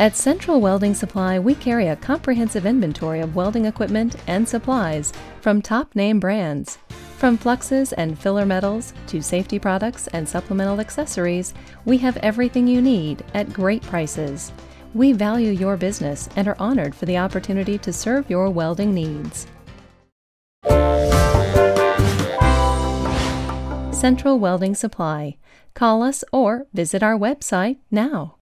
At Central Welding Supply, we carry a comprehensive inventory of welding equipment and supplies from top-name brands. From fluxes and filler metals to safety products and supplemental accessories, we have everything you need at great prices. We value your business and are honored for the opportunity to serve your welding needs. Central Welding Supply. Call us or visit our website now.